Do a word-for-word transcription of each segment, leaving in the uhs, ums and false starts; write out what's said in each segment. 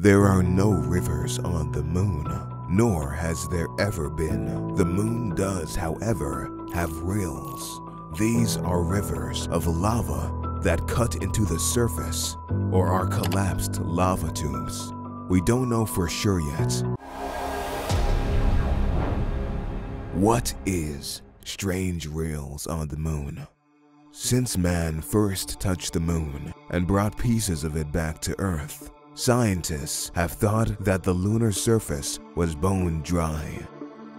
There are no rivers on the moon, nor has there ever been. The moon does, however, have rills. These are rivers of lava that cut into the surface or are collapsed lava tubes. We don't know for sure yet. What is strange rills on the moon? Since man first touched the moon and brought pieces of it back to Earth, scientists have thought that the lunar surface was bone dry.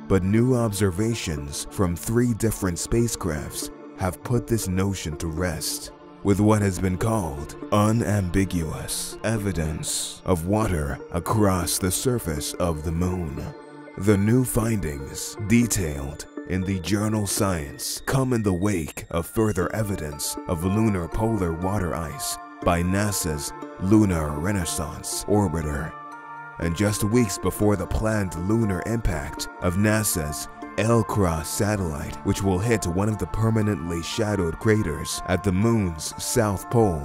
But new observations from three different spacecrafts have put this notion to rest with what has been called unambiguous evidence of water across the surface of the moon. The new findings, detailed in the journal Science, come in the wake of further evidence of lunar polar water ice by NASA's Lunar Renaissance Orbiter, and just weeks before the planned lunar impact of NASA's LCROSS satellite, which will hit one of the permanently shadowed craters at the moon's south pole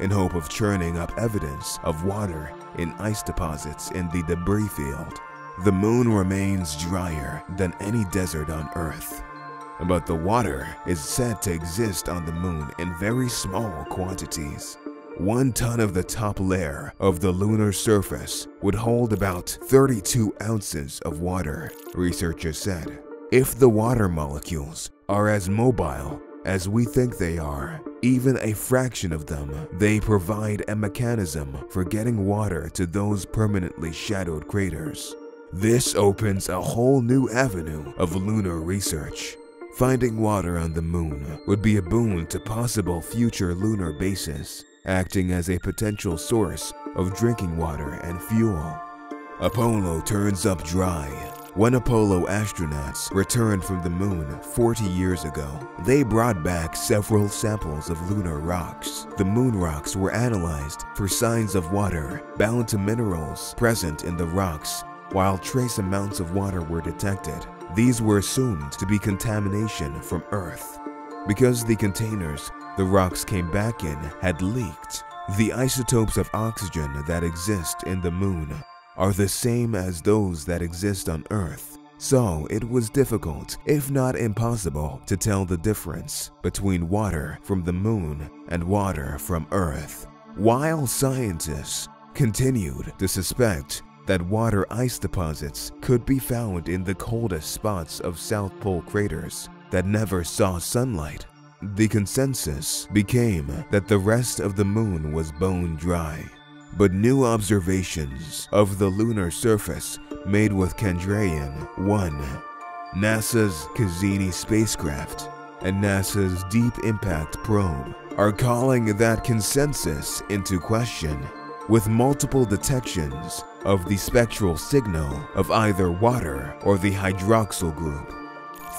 in hope of churning up evidence of water in ice deposits in the debris field. The moon remains drier than any desert on Earth, but the water is said to exist on the moon in very small quantities. One ton of the top layer of the lunar surface would hold about thirty-two ounces of water, researchers said. If the water molecules are as mobile as we think they are, even a fraction of them, they provide a mechanism for getting water to those permanently shadowed craters. This opens a whole new avenue of lunar research. Finding water on the moon would be a boon to possible future lunar bases, acting as a potential source of drinking water and fuel. Apollo turns up dry. When Apollo astronauts returned from the moon forty years ago, they brought back several samples of lunar rocks. The moon rocks were analyzed for signs of water bound to minerals present in the rocks, while trace amounts of water were detected. These were assumed to be contamination from Earth. Because the containers the rocks came back in had leaked, the isotopes of oxygen that exist in the moon are the same as those that exist on Earth, so it was difficult, if not impossible, to tell the difference between water from the moon and water from Earth. While scientists continued to suspect that water ice deposits could be found in the coldest spots of South Pole craters that never saw sunlight, the consensus became that the rest of the moon was bone dry. But new observations of the lunar surface made with Chandrayaan one, NASA's Cassini spacecraft, and NASA's Deep Impact probe are calling that consensus into question, with multiple detections of the spectral signal of either water or the hydroxyl group.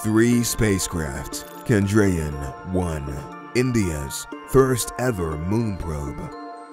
Three spacecraft, Chandrayaan one, India's first ever moon probe,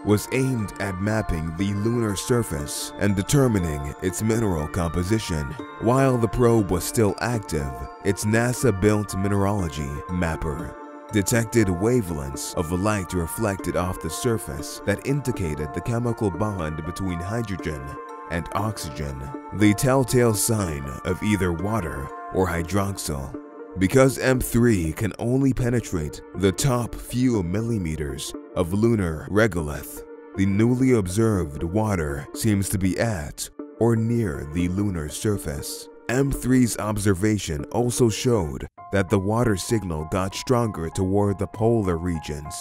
was aimed at mapping the lunar surface and determining its mineral composition. While the probe was still active, its NASA-built mineralogy mapper detected wavelengths of light reflected off the surface that indicated the chemical bond between hydrogen and oxygen, the telltale sign of either water or hydroxyl. Because M three can only penetrate the top few millimeters of lunar regolith, the newly observed water seems to be at or near the lunar surface. M three's observation also showed that the water signal got stronger toward the polar regions.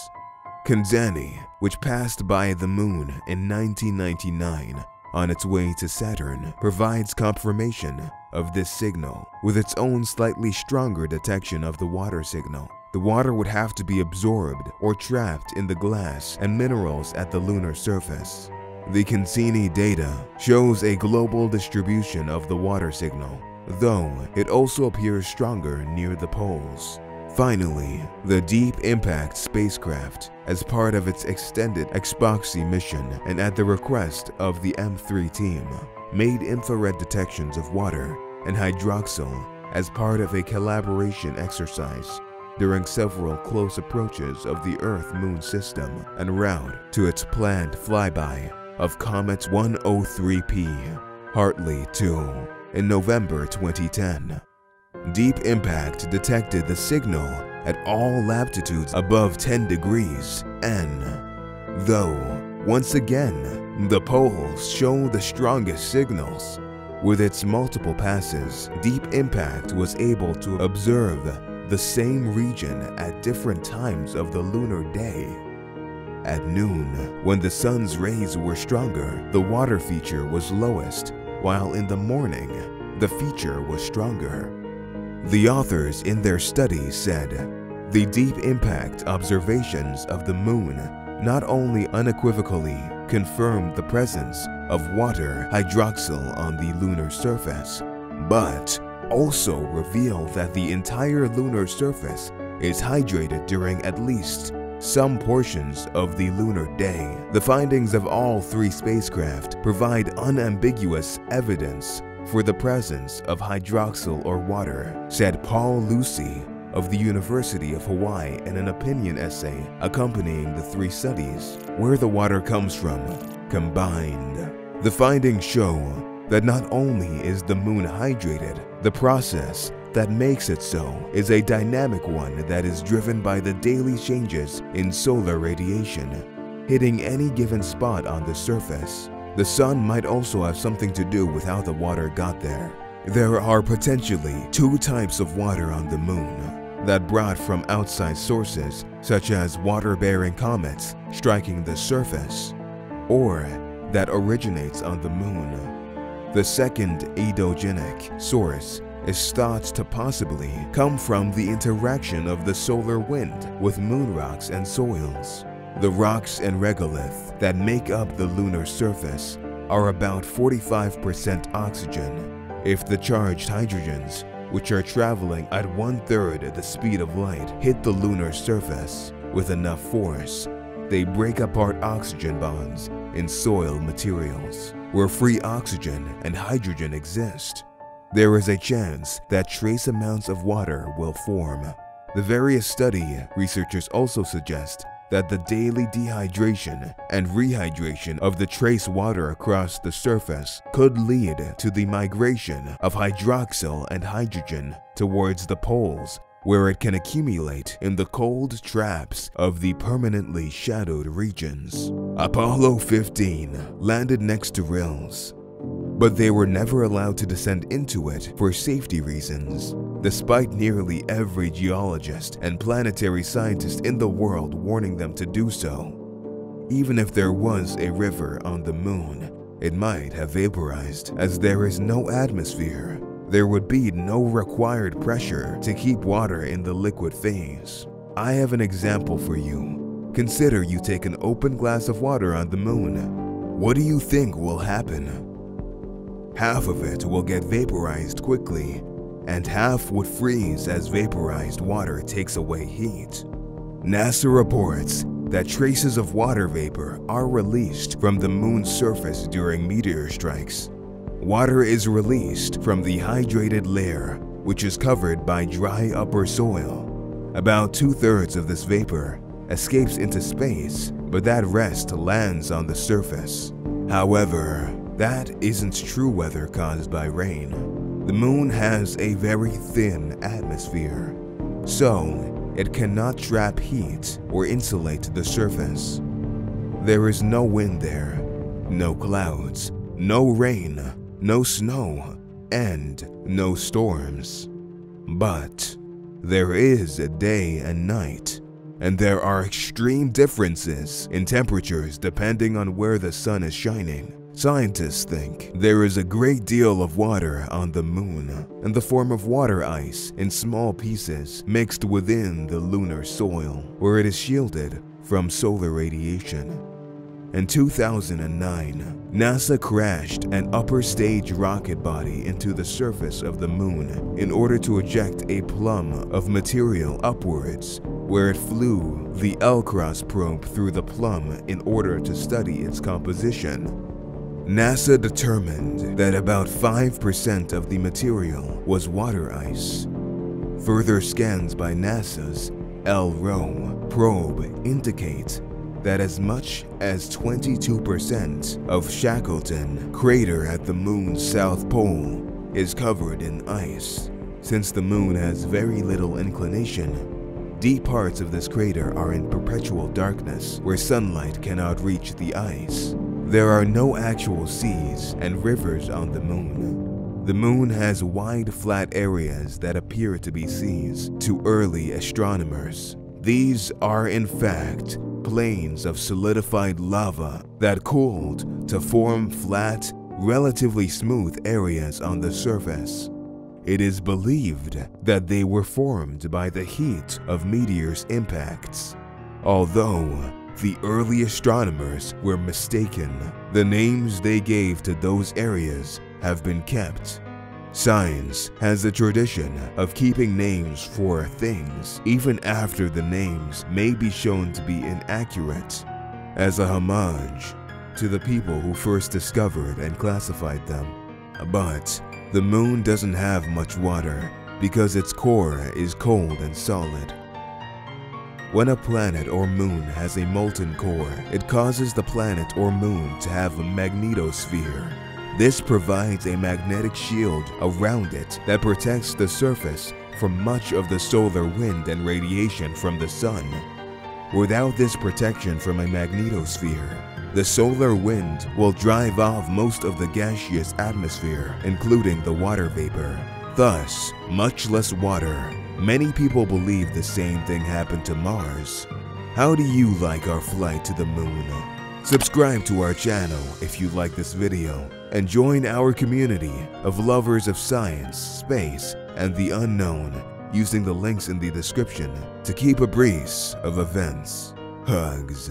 Cassini, which passed by the moon in nineteen ninety-nine on its way to Saturn, provides confirmation of this signal with its own slightly stronger detection of the water signal. The water would have to be absorbed or trapped in the glass and minerals at the lunar surface. The Cassini data shows a global distribution of the water signal, though it also appears stronger near the poles. Finally, the Deep Impact spacecraft, as part of its extended EPOXI mission and at the request of the M three team, made infrared detections of water and hydroxyl as part of a collaboration exercise during several close approaches of the Earth-Moon system en route to its planned flyby of Comet one oh three P, Hartley two, in November twenty ten. Deep Impact detected the signal at all latitudes above ten degrees N. Though, once again, the poles show the strongest signals. With its multiple passes, Deep Impact was able to observe the same region at different times of the lunar day. At noon, when the sun's rays were stronger, the water feature was lowest, while in the morning, the feature was stronger. The authors in their study said, "The Deep Impact observations of the moon not only unequivocally confirmed the presence of water hydroxyl on the lunar surface, but also reveal that the entire lunar surface is hydrated during at least some portions of the lunar day." The findings of all three spacecraft provide unambiguous evidence for the presence of hydroxyl or water, said Paul Lucy of the University of Hawaii in an opinion essay accompanying the three studies. Where the water comes from combined. The findings show that not only is the moon hydrated, the process that makes it so is a dynamic one that is driven by the daily changes in solar radiation, hitting any given spot on the surface. The sun might also have something to do with how the water got there. There are potentially two types of water on the moon, that brought from outside sources such as water-bearing comets striking the surface, or that originates on the moon. The second endogenic source is thought to possibly come from the interaction of the solar wind with moon rocks and soils. The rocks and regolith that make up the lunar surface are about forty-five percent oxygen. If the charged hydrogens, which are traveling at one-third the speed of light, hit the lunar surface with enough force, they break apart oxygen bonds in soil materials. Where free oxygen and hydrogen exist, there is a chance that trace amounts of water will form. The various study researchers also suggest that the daily dehydration and rehydration of the trace water across the surface could lead to the migration of hydroxyl and hydrogen towards the poles, where it can accumulate in the cold traps of the permanently shadowed regions. Apollo fifteen landed next to Rils, but they were never allowed to descend into it for safety reasons, despite nearly every geologist and planetary scientist in the world warning them to do so. Even if there was a river on the moon, it might have vaporized. As there is no atmosphere, there would be no required pressure to keep water in the liquid phase. I have an example for you. Consider you take an open glass of water on the moon. What do you think will happen? Half of it will get vaporized quickly, and half would freeze as vaporized water takes away heat. NASA reports that traces of water vapor are released from the moon's surface during meteor strikes. Water is released from the hydrated layer, which is covered by dry upper soil. About two-thirds of this vapor escapes into space, but that rest lands on the surface. However, that isn't true weather caused by rain. The moon has a very thin atmosphere, so it cannot trap heat or insulate the surface. There is no wind there, no clouds, no rain, no snow, and no storms. But there is a day and night, and there are extreme differences in temperatures depending on where the sun is shining. Scientists think there is a great deal of water on the moon in the form of water ice in small pieces mixed within the lunar soil, where it is shielded from solar radiation. In two thousand nine, NASA crashed an upper stage rocket body into the surface of the moon in order to eject a plum of material upwards, where it flew the LCROSS probe through the plum in order to study its composition. NASA determined that about five percent of the material was water ice. Further scans by NASA's L R O S S probe indicate that as much as twenty-two percent of Shackleton crater at the moon's south pole is covered in ice. Since the moon has very little inclination, deep parts of this crater are in perpetual darkness where sunlight cannot reach the ice. There are no actual seas and rivers on the moon. The moon has wide flat areas that appear to be seas to early astronomers. These are in fact plains of solidified lava that cooled to form flat, relatively smooth areas on the surface. It is believed that they were formed by the heat of meteors' impacts. Although the early astronomers were mistaken, the names they gave to those areas have been kept. Science has a tradition of keeping names for things even after the names may be shown to be inaccurate, as a homage to the people who first discovered and classified them. But the moon doesn't have much water because its core is cold and solid. When a planet or moon has a molten core, it causes the planet or moon to have a magnetosphere. This provides a magnetic shield around it that protects the surface from much of the solar wind and radiation from the sun. Without this protection from a magnetosphere, the solar wind will drive off most of the gaseous atmosphere, including the water vapor. Thus, much less water. Many people believe the same thing happened to Mars. How do you like our flight to the moon? Subscribe to our channel if you like this video and join our community of lovers of science, space, and the unknown using the links in the description to keep abreast of events. Hugs.